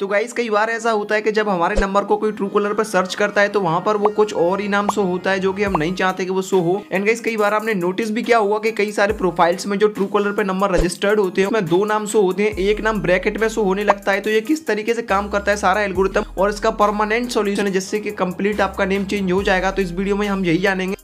तो गाइस कई बार ऐसा होता है कि जब हमारे नंबर को कोई ट्रूकॉलर पर सर्च करता है तो वहां पर वो कुछ और ही नाम शो होता है जो कि हम नहीं चाहते कि वो शो हो। एंड गाइस कई बार आपने नोटिस भी किया होगा कि कई सारे प्रोफाइल्स में जो ट्रूकॉलर पर नंबर रजिस्टर्ड होते हैं उसमें दो नाम शो होते हैं, एक नाम ब्रैकेट में शो होने लगता है। तो ये किस तरीके से काम करता है सारा एल्गोरिथम और इसका परमानेंट सोल्यूशन है जिससे कि कंप्लीट आपका नेम चेंज हो जाएगा, तो इस वीडियो में हम यही जानेंगे।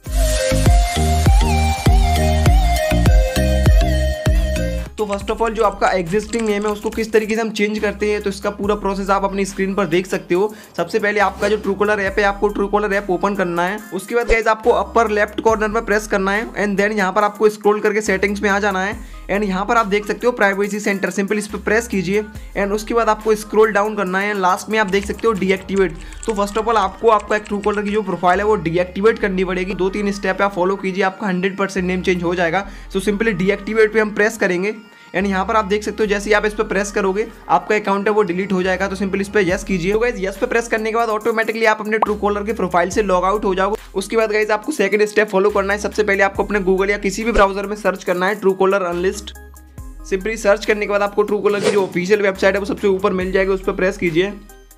तो फर्स्ट ऑफ ऑल जो आपका एग्जिस्टिंग नेम है उसको किस तरीके से हम चेंज करते हैं तो इसका पूरा प्रोसेस आप अपनी स्क्रीन पर देख सकते हो। सबसे पहले आपका जो ट्रूकॉलर ऐप है आपको ट्रूकॉलर ऐप ओपन करना है। उसके बाद गाइस आपको अपर लेफ्ट कॉर्नर पर प्रेस करना है एंड देन यहाँ पर आपको स्क्रॉल करके सेटिंग्स में आ जाना है। एंड यहाँ पर आप देख सकते हो प्राइवेसी सेंटर, सिंपल इस पर प्रेस कीजिए एंड उसके बाद आपको स्क्रॉल डाउन करना है। लास्ट में आप देख सकते हो डीएक्टिवेट। तो फर्स्ट ऑफ ऑल आपको आपका ट्रूकॉलर की जो प्रोफाइल है वो डीएक्टिवेट करनी पड़ेगी। 2-3 स्टेप आप फॉलो कीजिए, आपका 100% नेम चेंज हो जाएगा। तो सिंपली डीएक्टिवेट पे हम प्रेस करेंगे एंड यहाँ पर आप देख सकते हो जैसे ही आप इस पर प्रेस करोगे आपका अकाउंट है वो डिलीट हो जाएगा। तो सिंपल इस पर यस कीजिए। तो गाइस यस पे प्रेस करने के बाद ऑटोमेटिकली आप अपने ट्रूकॉलर के प्रोफाइल से लॉग आउट हो जाओगे। उसके बाद गाइस आपको सेकंड स्टेप फॉलो करना है। सबसे पहले आपको अपने गूगल या किसी भी ब्राउजर में सर्च करना है ट्रूकॉलर अनलिस्ट। सिंपली सर्च करने के बाद आपको ट्रूकॉलर की जो ऑफिशियल वेबसाइट है वो सबसे ऊपर मिल जाएगी, उस पर प्रेस कीजिए।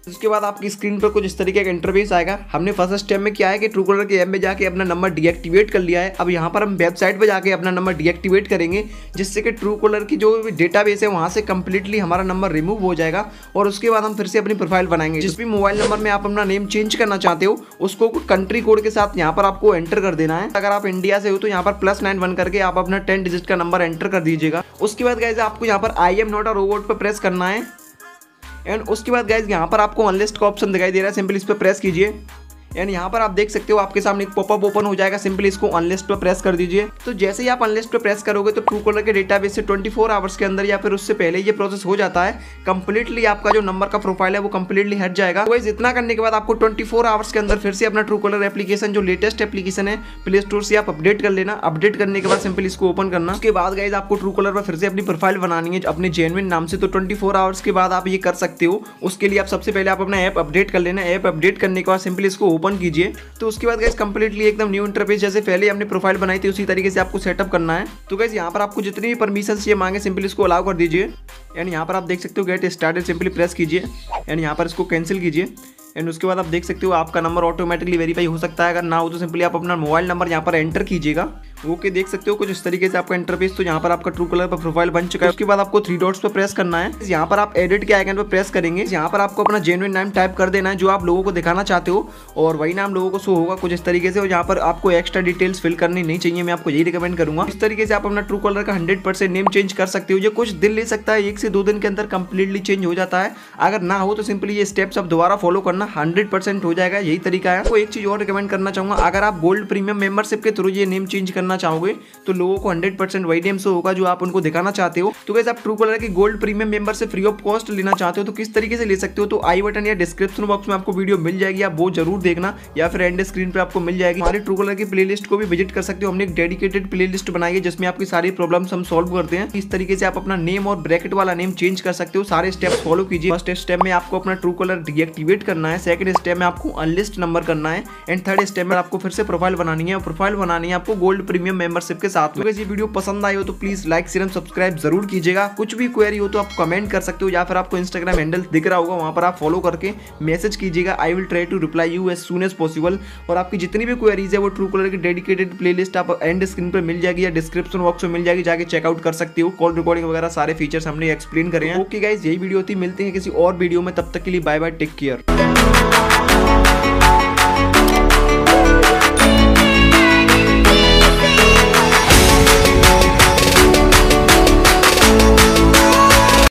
उसके बाद आपकी स्क्रीन पर कुछ इस तरीके का इंटरफेस आएगा। हमने फर्स्ट स्टेप में क्या है कि ट्रूकॉलर के ऐप में जाके अपना नंबर डीएक्टिवेट कर लिया है। अब यहाँ पर हम वेबसाइट पर जाके अपना नंबर डीएक्टिवेट करेंगे जिससे कि ट्रूकॉलर की जो डेटाबेस है वहाँ से कम्प्लीटली हमारा नंबर रिमूव हो जाएगा। और उसके बाद हम फिर से अपनी प्रोफाइल बनाएंगे। जिस भी मोबाइल नंबर में आप अपना नेम चेंज करना चाहते हो उसको कंट्री कोड के साथ यहाँ पर आपको एंटर कर देना है। अगर आप इंडिया से हो तो यहाँ पर +91 करके आप अपना 10 डिजिट का नंबर एंटर कर दीजिएगा। उसके बाद गाइस आपको यहाँ पर I am not a robot पर प्रेस करना है एंड उसके बाद गाइज यहाँ पर आपको अनलिस्ट का ऑप्शन दिखाई दे रहा है, सिंपली इस पर प्रेस कीजिए एंड यहाँ पर आप देख सकते हो आपके सामने एक पॉपअप ओपन हो जाएगा। सिंपली इसको अनलिस्ट पर प्रेस कर दीजिए। तो जैसे ही आप अनलिस्ट पर प्रेस करोगे तो ट्रूकॉलर के डेटाबेस से 24 आवर्स के अंदर या फिर उससे पहले ये प्रोसेस हो जाता है, कंप्लीटली आपका जो नंबर का प्रोफाइल है वो कंप्लीटली हट जाएगा। तो इतना करने के बाद आपको 24 आवर्स के अंदर फिर से अपना ट्रूकॉलर एप्लीकेशन जो लेटेस्ट एप्लीकेशन है प्ले स्टोर से आप अपडेट कर लेना। अपडेट करने के बाद सिंपली इसको ओपन करना। उसके बाद गाइज आपको ट्रूकॉलर पर फिर से अपनी प्रोफाइल बनानी है अपने जेन्युइन नाम से। तो 24 आवर्स के बाद आप ये कर सकते हो। उसके लिए आप सबसे पहले आप अपना ऐप अपडेट कर लेना। ऐप अपडेट करने के बाद सिंपली इसको ओपन कीजिए। तो उसके बाद गाइस कंप्लीटली एकदम न्यू इंटरफेस, जैसे पहले हमने प्रोफाइल बनाई थी उसी तरीके से आपको सेटअप करना है। तो गाइस यहाँ पर आपको जितनी भी परमिशंस ये मांगे सिंपली इसको अलाउ कर दीजिए एंड यहाँ पर आप देख सकते हो गेट स्टार्टेड, सिंपली प्रेस कीजिए एंड यहाँ पर इसको कैंसिल कीजिए। एंड उसके बाद आप देख सकते हो आपका नंबर ऑटोमेटिकली वेरीफाई हो सकता है। अगर ना हो तो सिंपली आप अपना मोबाइल नंबर यहाँ पर एंटर कीजिएगा। ओके, देख सकते हो कुछ इस तरीके से आपका इंटरफेस। तो यहाँ पर आपका ट्रूकॉलर पर प्रोफाइल बन चुका है। उसके बाद आपको 3 डॉट्स पर प्रेस करना है। यहाँ पर आप एडिट के आइकन पर प्रेस करेंगे। यहाँ पर आपको अपना जेन्युइन नाम टाइप कर देना है जो आप लोगों को दिखाना चाहते हो और वही नाम लोगों को शो होगा कुछ इस तरीके से। और यहाँ पर आपको एक्स्ट्रा डिटेल्स फिल करनी नहीं चाहिए, मैं आपको यही रिकमेंड करूँगा। इस तरीके से आप अपना ट्रूकॉलर का 100% नेम चेंज कर सकते हो। ये कुछ दिन ले सकता है, 1 से 2 दिन के अंदर कंप्लीटली चेंज हो जाता है। अगर ना हो तो सिंपली ये स्टेप्स आप दोबारा फॉलो करना, 100% हो जाएगा, यही तरीका है। तो एक चीज़ और रिकमेंड करना चाहूँगा, अगर आप गोल्ड प्रीमियम मेंबरशिप के थ्रू ये नेम चेंज करना चाहोगे तो लोगों को 100% वही नेम शो होगा जो आप उनको दिखाना चाहते हो। तो गाइस आप ट्रूकॉलर की gold premium membership free of cost लेना चाहते हो तो किस तरीके से ले सकते हो, तो आई बटन या डिस्क्रिप्शन बॉक्स में आपको वीडियो मिल जाएगी, आप वो जरूर देखना या फिर एंड स्क्रीन पर आपको मिल जाएगी। हमारे ट्रूकॉलर की प्लेलिस्ट को भी विजिट कर सकते हो। हमने एक डेडिकेटेड प्लेलिस्ट बनाई है जिसमें आपकी सारी प्रॉब्लम्स हम सॉल्व करते हैं। इस तरीके से आप अपना नेम और ब्रैकेट वाला नेम चेंज कर सकते हो। सारे स्टेप्स फॉलो कीजिए। फर्स्ट स्टेप में आपको अपना ट्रूकॉलर डीएक्टिवेट करना है, सेकंड स्टेप में आपको अनलिस्ट नंबर करना है एंड थर्ड स्टेप में आपको फिर से प्रोफाइल बनानी है और प्रोफाइल बनानी है आपको गोल्ड प्रीमियम मेंबरशिप के साथ में। ये वीडियो पसंद आई हो तो please like share and subscribe जरूर कीजिएगा। कुछ भी क्वेरी हो तो आप कमेंट कर सकते हो या फिर आपको इंस्टाग्राम हैंडल दिख रहा होगा वहां पर आप फॉलो करके मैसेज कीजिएगा। I will try to reply you as soon as possible. और आपकी जितनी भी क्वेरीज है वो ट्रूकॉलर की डेडिकेटेड प्लेलिस्ट आप एंड स्क्रीन पर मिल जाएगी या डिस्क्रिप्शन बॉक्स में मिल जाएगी, जाके चेकआउट कर सकते हो। कॉल रिकॉर्डिंग वगैरह सारे फीचर्स हमने एक्सप्लेन करे हैं। ओके गाइस, यही वीडियो थी, मिलते हैं किसी और वीडियो में, तब तक के लिए बाय बाय, टेक केयर।